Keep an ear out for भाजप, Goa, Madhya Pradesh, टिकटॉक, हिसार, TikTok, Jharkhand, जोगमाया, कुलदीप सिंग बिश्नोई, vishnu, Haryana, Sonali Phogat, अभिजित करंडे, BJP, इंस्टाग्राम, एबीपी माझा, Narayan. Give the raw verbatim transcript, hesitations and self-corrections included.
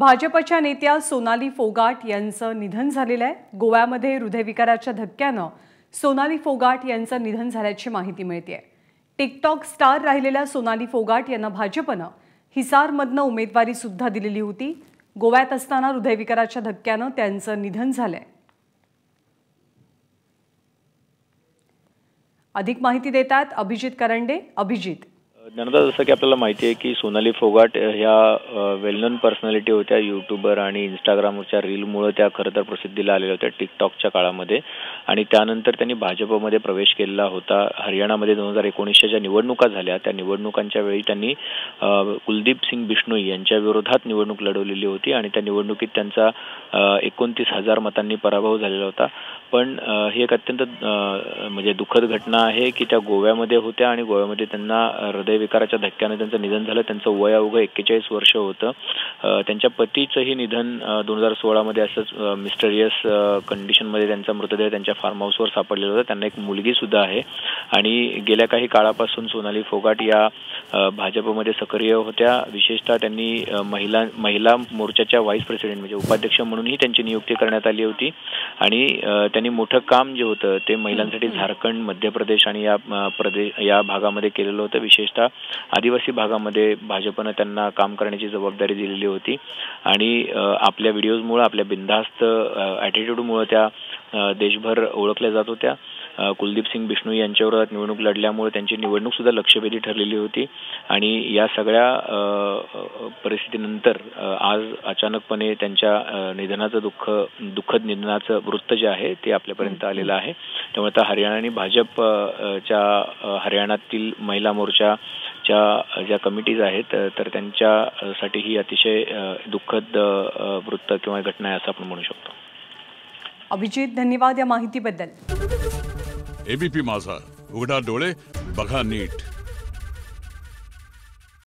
भाजपच्या नेत्या सोनाली फोगाट यांचं निधन झालेलं आहे। गोव्यामध्ये हृदयविकाराच्या धक्क्यानं सोनाली फोगाट यांचं निधन झाल्याची माहिती मिळतेय। टिकटॉक स्टार राहिलेल्या सोनाली फोगाट यांना भाजपनं हिसारमधनं उमेदवारी सुद्धा दिलेली होती। गोव्यात असताना हृदयविकाराच्या धक्क्यानं त्यांचं निधन झालंय। अधिक माहिती देतात अभिजित करंडे। अभिजित, ज्ञानदा, जसं की आपल्याला माहिती आहे की सोनाली फोगाट ह्या वेल नोन पर्सनॅलिटी होत्या। यूट्यूबर आणि इंस्टाग्रामच्या रीलमुळे त्या खरं तर प्रसिद्धीला आलेल्या होत्या टिकटॉकच्या काळामध्ये, आणि त्यानंतर त्यांनी भाजपमध्ये प्रवेश केलेला होता। हरियाणामध्ये दोन हजार एकोणीसच्या ज्या निवडणुका झाल्या त्या निवडणुकांच्या वेळी त्यांनी कुलदीप सिंग बिश्नोई यांच्या विरोधात निवडणूक लढवलेली होती आणि त्या निवडणुकीत त्यांचा एकोणतीस हजार मतांनी पराभव झालेला होता। पण ही एक अत्यंत म्हणजे दुःखद घटना आहे की त्या गोव्यामध्ये होत्या आणि गोव्यामध्ये त्यांना हृदयविकाराच्या धक्क्याने त्यांचं निधन झालं। त्यांचं वय अवघं एक्केचाळीस वर्ष होतं। त्यांच्या पतीचंही निधन दोन हजार सोळामध्ये असंच मिस्टरियस कंडिशनमध्ये त्यांचा मृतदेह त्यांच्या फार्म हाऊसवर सापडलेला होता। त्यांना एक मुलगीसुद्धा आहे आणि गेल्या काही काळापासून सोनाली फोगाट या भाजपमध्ये सक्रिय होत्या। विशेषतः त्यांनी महिला महिला मोर्चाच्या व्हाईस प्रेसिडेंट म्हणजे उपाध्यक्ष म्हणूनही त्यांची नियुक्ती करण्यात आली होती आणि त्यांनी मोठं काम जे होतं ते महिलांसाठी झारखंड, मध्य प्रदेश आणि या प्रदेश या भागामध्ये केलेलं होतं। विशेषतः आदिवासी भागामध्ये भाजपनं त्यांना काम करण्याची जबाबदारी दिलेली होती आणि आपल्या व्हिडिओजमुळे, आपल्या बिनधास्त ॲटिट्यूडमुळे त्या देशभर ओळखल्या जात होत्या। कुलदीप सिंग बिश्नोई यांच्यावर निवडणूक लढल्यामुळे त्यांची निवडणूक सुद्धा लक्षवेधी ठरलेली होती आणि या सगळ्या परिस्थितीनंतर आज अचानकपणे त्यांच्या निधनाचं दुःख दुःखद निधनाचं वृत्त जे आहे ते आपल्यापर्यंत आलेलं आहे। त्यामुळे आता हरियाणा आणि भाजपच्या हरियाणातील महिला मोर्चाच्या ज्या कमिटीज आहेत तर त्यांच्यासाठी ही अतिशय दुःखद वृत्त किंवा घटना आहे असं आपण म्हणू शकतो। अभिजीत, धन्यवाद या माहितीबद्दल। एबीपी माझा, उघडा डोळे, बघा नीट।